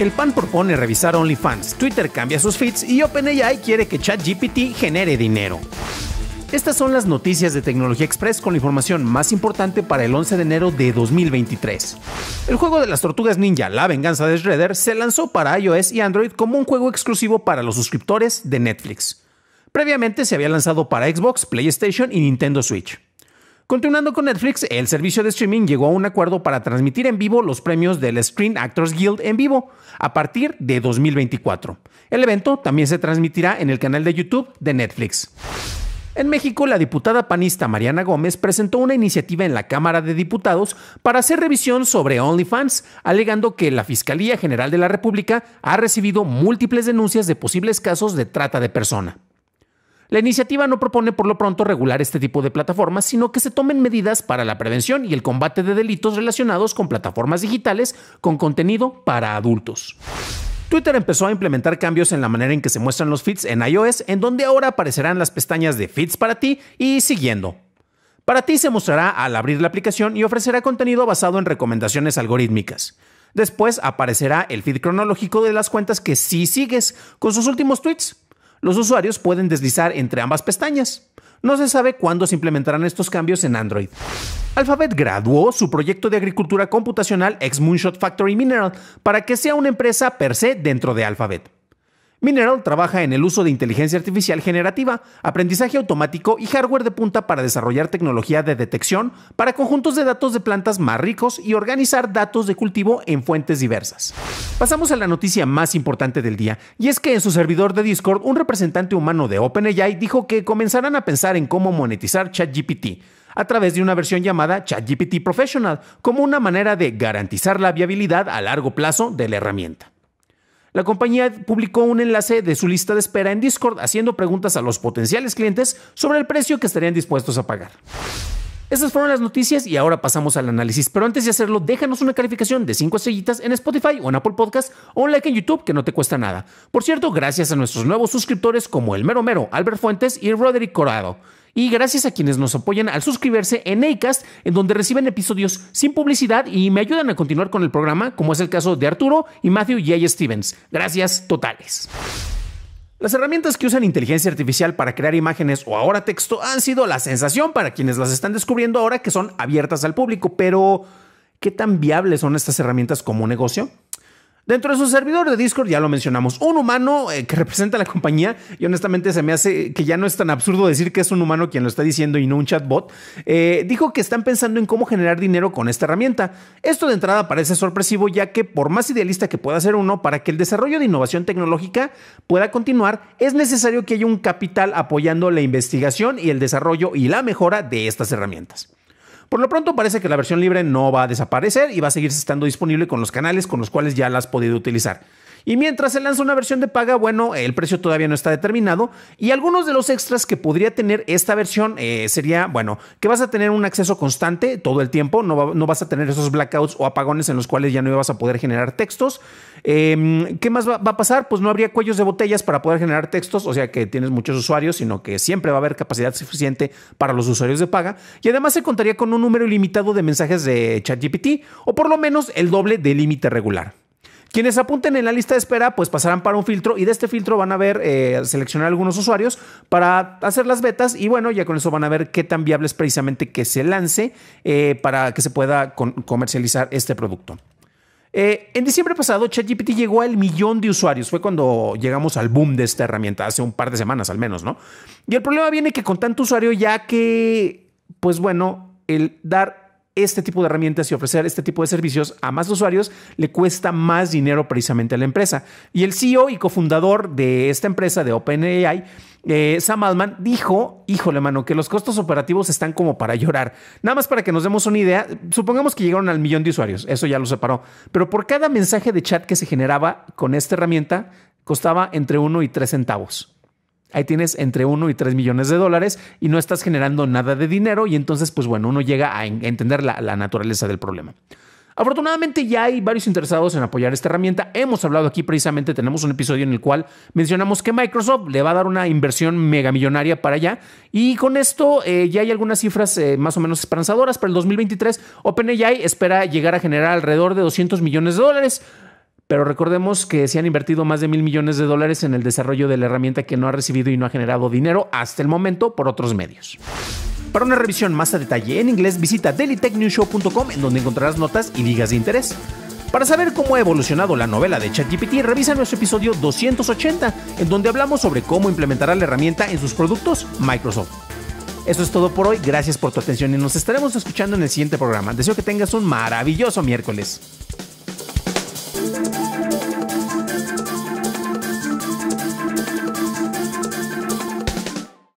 El PAN propone revisar OnlyFans, Twitter cambia sus feeds y OpenAI quiere que ChatGPT genere dinero. Estas son las noticias de Tecnología Express con la información más importante para el 11 de enero de 2023. El juego de las Tortugas Ninja, La Venganza de Shredder, se lanzó para iOS y Android como un juego exclusivo para los suscriptores de Netflix. Previamente se había lanzado para Xbox, PlayStation y Nintendo Switch. Continuando con Netflix, el servicio de streaming llegó a un acuerdo para transmitir en vivo los premios del Screen Actors Guild en vivo a partir de 2024. El evento también se transmitirá en el canal de YouTube de Netflix. En México, la diputada panista Mariana Gómez presentó una iniciativa en la Cámara de Diputados para hacer revisión sobre OnlyFans, alegando que la Fiscalía General de la República ha recibido múltiples denuncias de posibles casos de trata de persona. La iniciativa no propone por lo pronto regular este tipo de plataformas, sino que se tomen medidas para la prevención y el combate de delitos relacionados con plataformas digitales con contenido para adultos. Twitter empezó a implementar cambios en la manera en que se muestran los feeds en iOS, en donde ahora aparecerán las pestañas de Feeds para ti y Siguiendo. Para ti se mostrará al abrir la aplicación y ofrecerá contenido basado en recomendaciones algorítmicas. Después aparecerá el feed cronológico de las cuentas que sí sigues, con sus últimos tweets. Los usuarios pueden deslizar entre ambas pestañas. No se sabe cuándo se implementarán estos cambios en Android. Alphabet graduó su proyecto de agricultura computacional X Moonshot Factory Mineral para que sea una empresa per se dentro de Alphabet. Mineral trabaja en el uso de inteligencia artificial generativa, aprendizaje automático y hardware de punta para desarrollar tecnología de detección para conjuntos de datos de plantas más ricos y organizar datos de cultivo en fuentes diversas. Pasamos a la noticia más importante del día, y es que en su servidor de Discord, un representante humano de OpenAI dijo que comenzarán a pensar en cómo monetizar ChatGPT a través de una versión llamada ChatGPT Professional, como una manera de garantizar la viabilidad a largo plazo de la herramienta. La compañía publicó un enlace de su lista de espera en Discord haciendo preguntas a los potenciales clientes sobre el precio que estarían dispuestos a pagar. Esas fueron las noticias y ahora pasamos al análisis, pero antes de hacerlo déjanos una calificación de 5 estrellitas en Spotify o en Apple Podcasts o un like en YouTube que no te cuesta nada. Por cierto, gracias a nuestros nuevos suscriptores como El Mero Mero, Albert Fuentes y Roderick Corrado. Y gracias a quienes nos apoyan al suscribirse en Acast, en donde reciben episodios sin publicidad y me ayudan a continuar con el programa, como es el caso de Arturo y Matthew J. Stevens. Gracias totales. Las herramientas que usan inteligencia artificial para crear imágenes o ahora texto han sido la sensación para quienes las están descubriendo ahora que son abiertas al público, pero ¿qué tan viables son estas herramientas como negocio? Dentro de su servidor de Discord, ya lo mencionamos, un humano que representa a la compañía, y honestamente se me hace que ya no es tan absurdo decir que es un humano quien lo está diciendo y no un chatbot, dijo que están pensando en cómo generar dinero con esta herramienta. Esto de entrada parece sorpresivo, ya que por más idealista que pueda ser uno, para que el desarrollo de innovación tecnológica pueda continuar, es necesario que haya un capital apoyando la investigación y el desarrollo y la mejora de estas herramientas. Por lo pronto parece que la versión libre no va a desaparecer y va a seguir estando disponible con los canales con los cuales ya la has podido utilizar. Y mientras se lanza una versión de paga, bueno, el precio todavía no está determinado y algunos de los extras que podría tener esta versión sería, bueno, que vas a tener un acceso constante todo el tiempo, no vas a tener esos blackouts o apagones en los cuales ya no vas a poder generar textos. ¿Qué más va a pasar? Pues no habría cuellos de botellas para poder generar textos, o sea que tienes muchos usuarios, sino que siempre va a haber capacidad suficiente para los usuarios de paga. Y además se contaría con un número ilimitado de mensajes de ChatGPT, o por lo menos el doble del límite regular. Quienes apunten en la lista de espera, pues pasarán para un filtro y de este filtro van a ver, seleccionar algunos usuarios para hacer las betas y bueno, ya con eso van a ver qué tan viable es precisamente que se lance para que se pueda comercializar este producto. En diciembre pasado, ChatGPT llegó al 1.000.000 de usuarios. Fue cuando llegamos al boom de esta herramienta, hace un par de semanas al menos, ¿no? Y el problema viene que con tanto usuario, ya que, pues bueno, el dar este tipo de herramientas y ofrecer este tipo de servicios a más usuarios le cuesta más dinero precisamente a la empresa. Y el CEO y cofundador de esta empresa, de OpenAI, Sam Altman, dijo, híjole mano, que los costos operativos están como para llorar. Nada más para que nos demos una idea, supongamos que llegaron al 1.000.000 de usuarios, eso ya lo separó, pero por cada mensaje de chat que se generaba con esta herramienta costaba entre 1 y 3 centavos. Ahí tienes entre 1 y 3 millones de dólares y no estás generando nada de dinero y entonces, pues bueno, uno llega a entender la naturaleza del problema. Afortunadamente ya hay varios interesados en apoyar esta herramienta. Hemos hablado aquí precisamente, tenemos un episodio en el cual mencionamos que Microsoft le va a dar una inversión megamillonaria para allá y con esto ya hay algunas cifras más o menos esperanzadoras. Para el 2023, OpenAI espera llegar a generar alrededor de 200 millones de dólares. Pero recordemos que se han invertido más de $1,000 millones en el desarrollo de la herramienta que no ha recibido y no ha generado dinero hasta el momento por otros medios. Para una revisión más a detalle en inglés, visita dailytechnewshow.com, en donde encontrarás notas y ligas de interés. Para saber cómo ha evolucionado la novela de ChatGPT, revisa nuestro episodio 280, en donde hablamos sobre cómo implementará la herramienta en sus productos Microsoft. Eso es todo por hoy, gracias por tu atención y nos estaremos escuchando en el siguiente programa. Deseo que tengas un maravilloso miércoles.